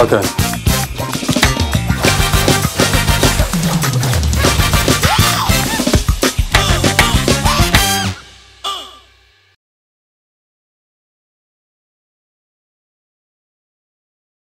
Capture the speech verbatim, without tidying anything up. Okay.